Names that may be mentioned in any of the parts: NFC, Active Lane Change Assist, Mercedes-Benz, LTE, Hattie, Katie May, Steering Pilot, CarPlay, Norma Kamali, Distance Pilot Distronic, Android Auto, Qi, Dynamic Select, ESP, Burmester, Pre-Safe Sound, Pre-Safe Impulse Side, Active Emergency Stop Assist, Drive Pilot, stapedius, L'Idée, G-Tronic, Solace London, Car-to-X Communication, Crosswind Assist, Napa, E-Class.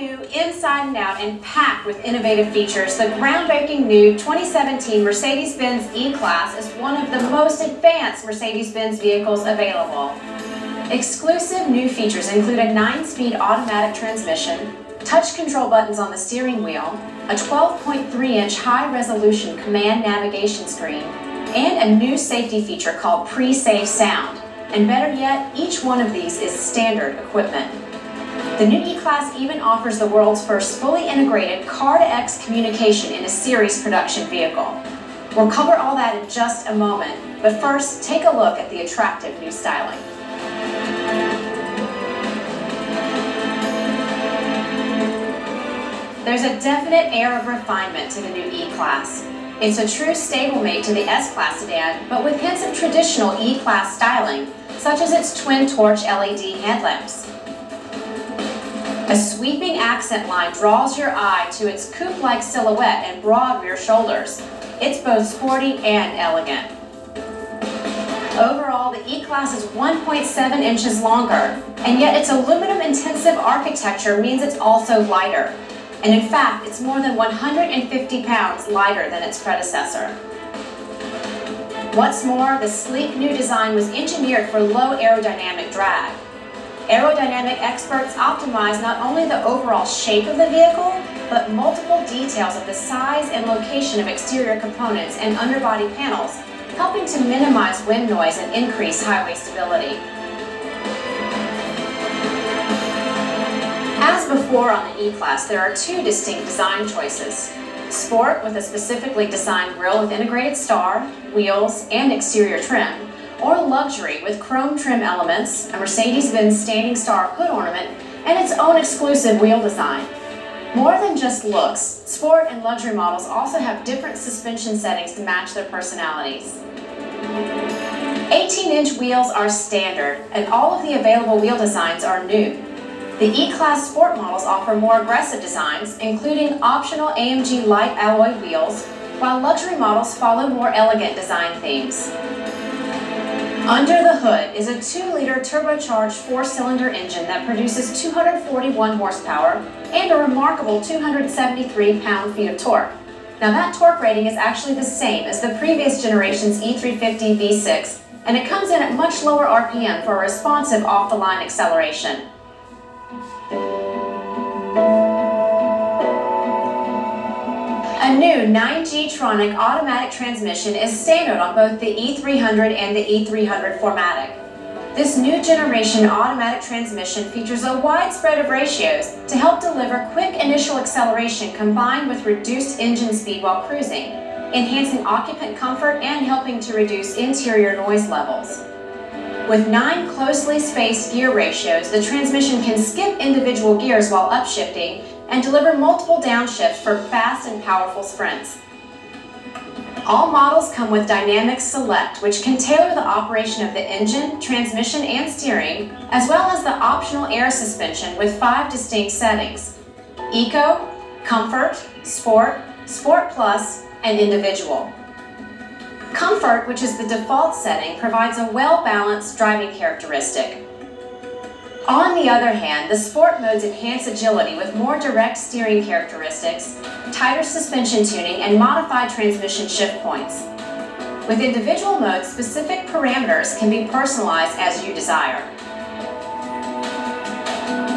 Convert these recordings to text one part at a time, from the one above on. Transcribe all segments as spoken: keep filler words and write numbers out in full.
new, inside and out, and packed with innovative features, the groundbreaking new twenty seventeen Mercedes-Benz E-Class is one of the most advanced Mercedes-Benz vehicles available. Exclusive new features include a nine-speed automatic transmission, touch control buttons on the steering wheel, a twelve point three inch high-resolution command navigation screen, and a new safety feature called Pre-Safe Sound. And better yet, each one of these is standard equipment. The new E-Class even offers the world's first fully integrated Car-to-X Communication in a series production vehicle. We'll cover all that in just a moment, but first, take a look at the attractive new styling. There's a definite air of refinement to the new E-Class. It's a true stablemate to the S-Class sedan, but with hints of traditional E-Class styling, such as its twin-torch L E D headlamps. A sweeping accent line draws your eye to its coupe-like silhouette and broad rear shoulders. It's both sporty and elegant. Overall, the E-Class is one point seven inches longer, and yet its aluminum-intensive architecture means it's also lighter. And in fact, it's more than one hundred fifty pounds lighter than its predecessor. What's more, the sleek new design was engineered for low aerodynamic drag. Aerodynamic experts optimize not only the overall shape of the vehicle, but multiple details of the size and location of exterior components and underbody panels, helping to minimize wind noise and increase highway stability. As before on the E-Class, there are two distinct design choices. Sport, with a specifically designed grille with integrated star, wheels, and exterior trim, or luxury with chrome trim elements, a Mercedes-Benz standing star hood ornament, and its own exclusive wheel design. More than just looks, sport and luxury models also have different suspension settings to match their personalities. eighteen inch wheels are standard, and all of the available wheel designs are new. The E-Class Sport models offer more aggressive designs, including optional A M G light alloy wheels, while luxury models follow more elegant design themes. Under the hood is a two liter turbocharged four cylinder engine that produces two hundred forty-one horsepower and a remarkable two hundred seventy-three pound-feet of torque. Now that torque rating is actually the same as the previous generation's E three fifty V six, and it comes in at much lower R P M for a responsive off-the-line acceleration. A new nine G-Tronic automatic transmission is standard on both the E three hundred and the E three hundred formatic. This new generation automatic transmission features a wide spread of ratios to help deliver quick initial acceleration combined with reduced engine speed while cruising, enhancing occupant comfort and helping to reduce interior noise levels. With nine closely spaced gear ratios, the transmission can skip individual gears while upshifting and deliver multiple downshifts for fast and powerful sprints. All models come with Dynamic Select, which can tailor the operation of the engine, transmission, and steering, as well as the optional air suspension with five distinct settings: Eco, Comfort, Sport, Sport Plus, and Individual. Comfort, which is the default setting, provides a well-balanced driving characteristic. On the other hand, the sport modes enhance agility with more direct steering characteristics, tighter suspension tuning, and modified transmission shift points. With individual modes, specific parameters can be personalized as you desire.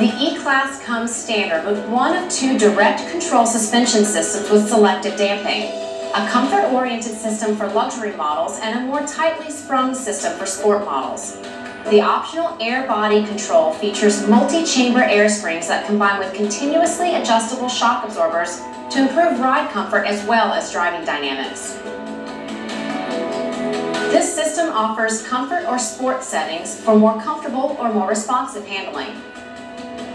The E-Class comes standard with one of two direct control suspension systems with selective damping. A comfort-oriented system for luxury models and a more tightly sprung system for sport models. The optional air body control features multi-chamber air springs that combine with continuously adjustable shock absorbers to improve ride comfort as well as driving dynamics. This system offers comfort or sport settings for more comfortable or more responsive handling.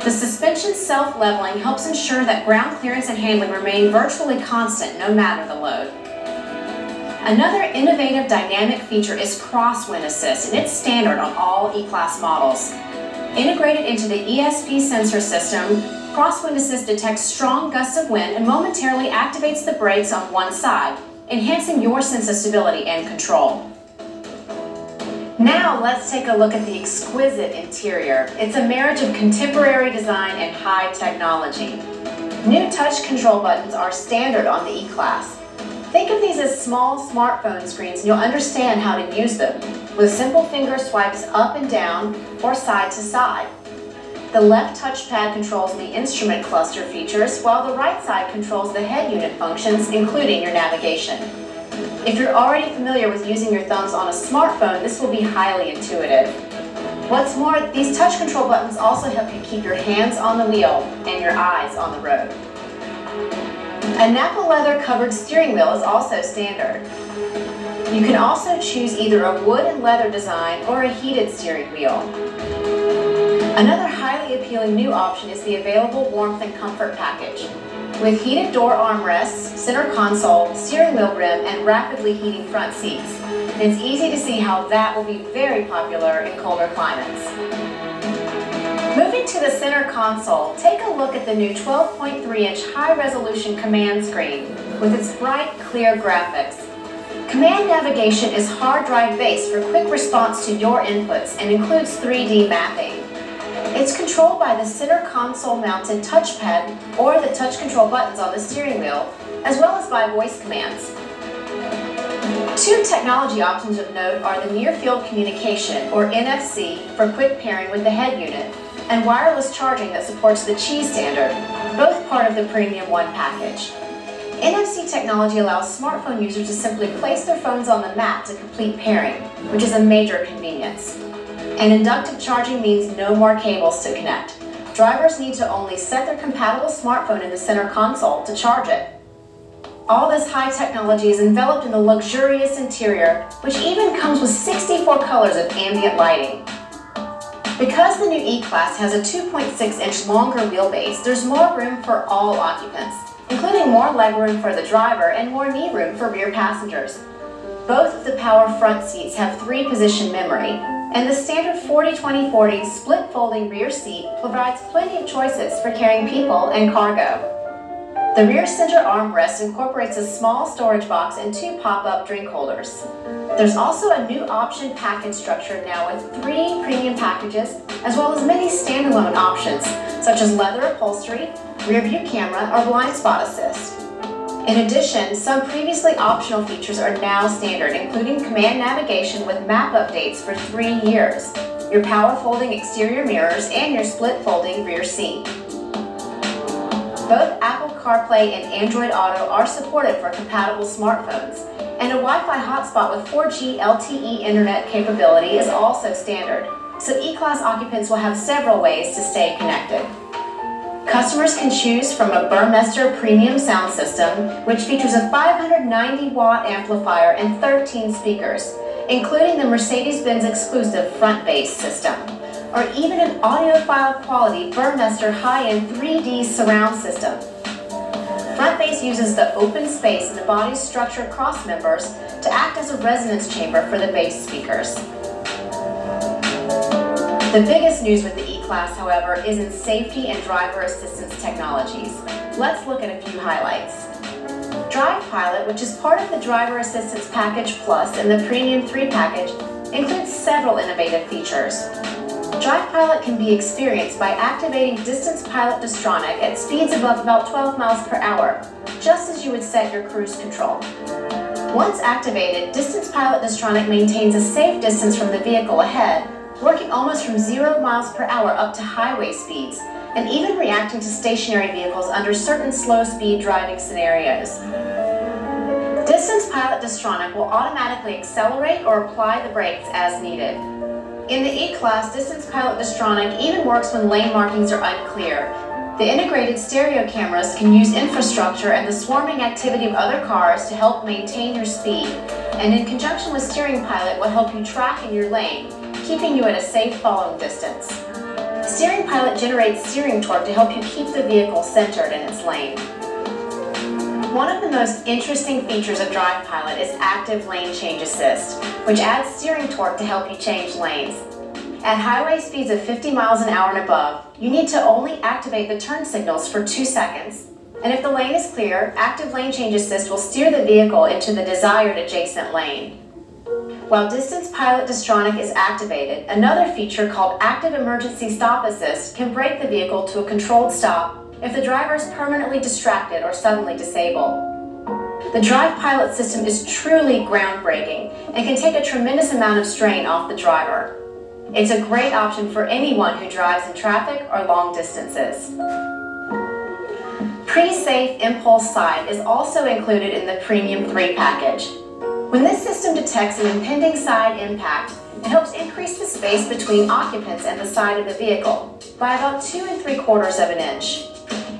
The suspension self-leveling helps ensure that ground clearance and handling remain virtually constant no matter the load. Another innovative dynamic feature is Crosswind Assist, and it's standard on all E-Class models. Integrated into the E S P sensor system, Crosswind Assist detects strong gusts of wind and momentarily activates the brakes on one side, enhancing your sense of stability and control. Now let's take a look at the exquisite interior. It's a marriage of contemporary design and high technology. New touch control buttons are standard on the E-Class. Think of these as small smartphone screens and you'll understand how to use them, with simple finger swipes up and down or side to side. The left touchpad controls the instrument cluster features, while the right side controls the head unit functions, including your navigation. If you're already familiar with using your thumbs on a smartphone, this will be highly intuitive. What's more, these touch control buttons also help you keep your hands on the wheel and your eyes on the road. A Napa leather-covered steering wheel is also standard. You can also choose either a wood and leather design or a heated steering wheel. Another highly appealing new option is the available warmth and comfort package. With heated door armrests, center console, steering wheel rim, and rapidly heating front seats, it's easy to see how that will be very popular in colder climates. Moving to the center console, take a look at the new twelve point three inch high-resolution command screen with its bright, clear graphics. Command navigation is hard drive-based for quick response to your inputs and includes three D mapping. It's controlled by the center console-mounted touchpad or the touch control buttons on the steering wheel, as well as by voice commands. Two technology options of note are the near-field communication, or N F C, for quick pairing with the head unit, and wireless charging that supports the Qi standard, both part of the Premium one package. N F C technology allows smartphone users to simply place their phones on the map to complete pairing, which is a major convenience. And inductive charging means no more cables to connect. Drivers need to only set their compatible smartphone in the center console to charge it. All this high technology is enveloped in the luxurious interior, which even comes with sixty-four colors of ambient lighting. Because the new E-Class has a two point six inch longer wheelbase, there's more room for all occupants, including more legroom for the driver and more knee room for rear passengers. Both of the power front seats have three-position memory, and the standard forty twenty forty split folding rear seat provides plenty of choices for carrying people and cargo. The rear center armrest incorporates a small storage box and two pop-up drink holders. There's also a new option package structure now with three premium packages, as well as many standalone options, such as leather upholstery, rear view camera, or blind spot assist. In addition, some previously optional features are now standard, including command navigation with map updates for three years, your power folding exterior mirrors, and your split folding rear seat. Both Apple CarPlay and Android Auto are supported for compatible smartphones, and a Wi-Fi hotspot with four G L T E internet capability is also standard, so E-Class occupants will have several ways to stay connected. Customers can choose from a Burmester premium sound system, which features a five hundred ninety watt amplifier and thirteen speakers, including the Mercedes-Benz exclusive front bass system, or even an audiophile quality Burmester high-end three D surround system. Front bass uses the open space in the body's structure cross members to act as a resonance chamber for the bass speakers. The biggest news with the E-Class, however, is in safety and driver assistance technologies. Let's look at a few highlights. Drive Pilot, which is part of the Driver Assistance Package Plus and the Premium three package, includes several innovative features. Drive Pilot can be experienced by activating Distance Pilot Distronic at speeds above about twelve miles per hour, just as you would set your cruise control. Once activated, Distance Pilot Distronic maintains a safe distance from the vehicle ahead, working almost from zero miles per hour up to highway speeds, and even reacting to stationary vehicles under certain slow-speed driving scenarios. Distance Pilot Distronic will automatically accelerate or apply the brakes as needed. In the E-Class, Distance Pilot Distronic even works when lane markings are unclear. The integrated stereo cameras can use infrastructure and the swarming activity of other cars to help maintain your speed, and in conjunction with Steering Pilot will help you track in your lane, keeping you at a safe following distance. Steering Pilot generates steering torque to help you keep the vehicle centered in its lane. One of the most interesting features of Drive Pilot is Active Lane Change Assist, which adds steering torque to help you change lanes. At highway speeds of fifty miles an hour and above, you need to only activate the turn signals for two seconds. And if the lane is clear, Active Lane Change Assist will steer the vehicle into the desired adjacent lane. While Distance Pilot Distronic is activated, another feature called Active Emergency Stop Assist can brake the vehicle to a controlled stop if the driver is permanently distracted or suddenly disabled. The Drive Pilot system is truly groundbreaking and can take a tremendous amount of strain off the driver. It's a great option for anyone who drives in traffic or long distances. Pre-Safe Impulse Side is also included in the Premium three package. When this system detects an impending side impact, it helps increase the space between occupants and the side of the vehicle by about two and three quarters of an inch.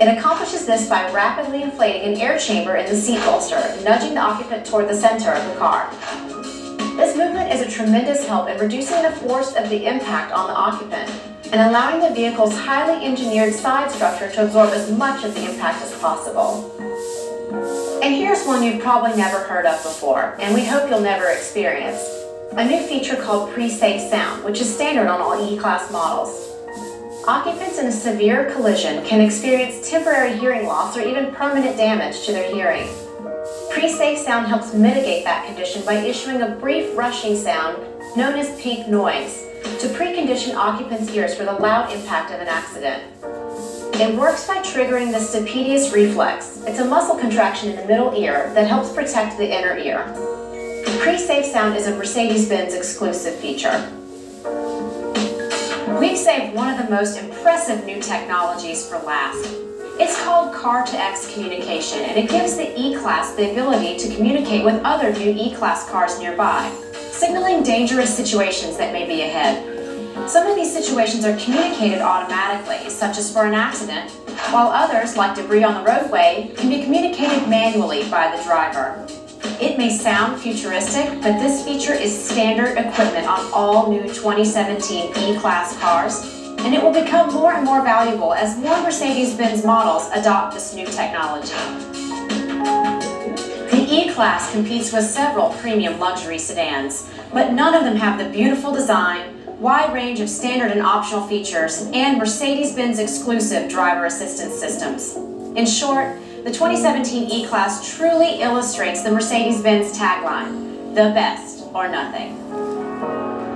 It accomplishes this by rapidly inflating an air chamber in the seat bolster, nudging the occupant toward the center of the car. This movement is a tremendous help in reducing the force of the impact on the occupant and allowing the vehicle's highly engineered side structure to absorb as much of the impact as possible. And here's one you've probably never heard of before, and we hope you'll never experience. A new feature called Pre-Safe Sound, which is standard on all E-Class models. Occupants in a severe collision can experience temporary hearing loss or even permanent damage to their hearing. Pre-Safe Sound helps mitigate that condition by issuing a brief rushing sound known as peak noise to precondition occupants' ears for the loud impact of an accident. It works by triggering the stapedius reflex. It's a muscle contraction in the middle ear that helps protect the inner ear. Pre-Safe Sound is a Mercedes-Benz exclusive feature. We've saved one of the most impressive new technologies for last. It's called Car to X Communication, and it gives the E-Class the ability to communicate with other new E-Class cars nearby, signaling dangerous situations that may be ahead. Some of these situations are communicated automatically, such as for an accident, while others, like debris on the roadway, can be communicated manually by the driver. It may sound futuristic, but this feature is standard equipment on all new twenty seventeen E-Class cars, and it will become more and more valuable as more Mercedes-Benz models adopt this new technology. The E-Class competes with several premium luxury sedans, but none of them have the beautiful design, wide range of standard and optional features, and Mercedes-Benz exclusive driver assistance systems. In short, the twenty seventeen E-Class truly illustrates the Mercedes-Benz tagline, the best or nothing.